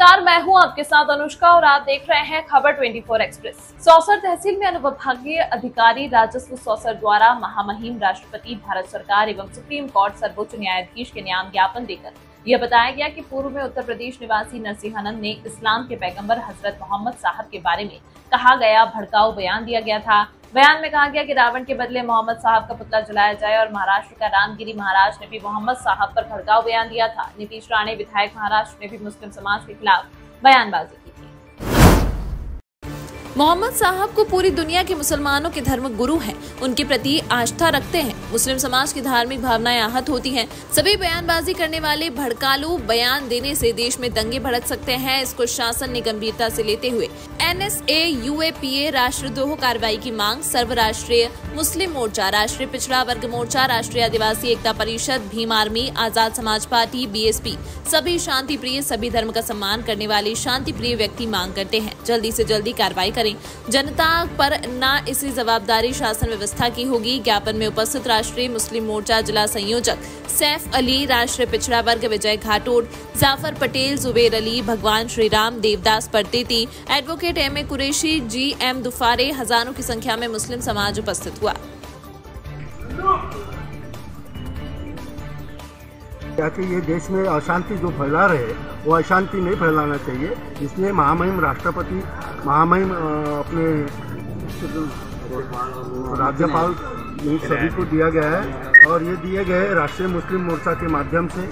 नमस्कार, मैं हूं आपके साथ अनुष्का और आप देख रहे हैं खबर 24 एक्सप्रेस। सौसर तहसील में अनुविभागीय अधिकारी राजस्व सौसर द्वारा महामहिम राष्ट्रपति, भारत सरकार एवं सुप्रीम कोर्ट सर्वोच्च न्यायाधीश के नाम ज्ञापन देकर यह बताया गया कि पूर्व में उत्तर प्रदेश निवासी नरसिंहानंद ने इस्लाम के पैगंबर हजरत मोहम्मद साहब के बारे में कहा गया भड़काऊ बयान दिया गया था। बयान में कहा गया कि रावण के बदले मोहम्मद साहब का पुतला जलाया जाए और महाराष्ट्र का रामगिरी महाराज ने भी मोहम्मद साहब पर भड़काऊ बयान दिया था। नीतीश राणे विधायक महाराष्ट्र ने भी मुस्लिम समाज के खिलाफ बयानबाजी की थी। मोहम्मद साहब को पूरी दुनिया के मुसलमानों के धर्म गुरु हैं, उनके प्रति आस्था रखते हैं। मुस्लिम समाज की धार्मिक भावनाएं आहत होती हैं। सभी बयानबाजी करने वाले भड़कालू बयान देने से देश में दंगे भड़क सकते हैं। इसको शासन ने गंभीरता से लेते हुए NSA UAPA राष्ट्रद्रोह कार्रवाई की मांग सर्वराष्ट्रीय मुस्लिम मोर्चा, राष्ट्रीय पिछड़ा वर्ग मोर्चा, राष्ट्रीय आदिवासी Ekta Parishad, Bhim army, Azad Samaj party, BSP सभी शांति प्रिय, सभी धर्म का सम्मान करने वाले शांति प्रिय व्यक्ति मांग करते हैं। जल्दी से जल्दी कार्रवाई करें, जनता पर ना इसी जवाबदारी शासन व्यवस्था की होगी। ज्ञापन में उपस्थित राष्ट्रीय मुस्लिम मोर्चा जिला संयोजक सैफ अली, राष्ट्रीय पिछड़ा वर्ग विजय घाटोर, जाफर पटेल, जुबेर अली, भगवान Shri Ram, Devdas Parti, advocate MA Qureshi, GM Dufare, हजारों की संख्या में मुस्लिम समाज उपस्थित हुआ। ये देश में अशांति जो फैला रहे वो अशांति नहीं फैलाना चाहिए। इसलिए महामहिम राष्ट्रपति, महामहिम अपने राज्यपाल, ये सभी को दिया गया है और ये दिए गए राष्ट्रीय मुस्लिम मोर्चा के माध्यम से,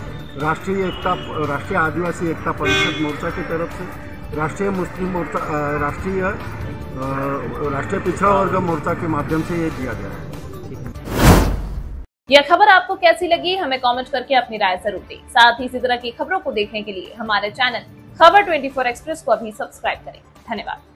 राष्ट्रीय एकता, राष्ट्रीय आदिवासी एकता परिषद मोर्चा की तरफ से, राष्ट्रीय मुस्लिम मोर्चा, राष्ट्रीय पिछड़ा वर्ग मोर्चा के माध्यम से ये दिया गया है। यह खबर आपको कैसी लगी हमें कमेंट करके अपनी राय जरूर दें। साथ ही इसी तरह की खबरों को देखने के लिए हमारे चैनल खबर 24 एक्सप्रेस को अभी सब्सक्राइब करें। धन्यवाद।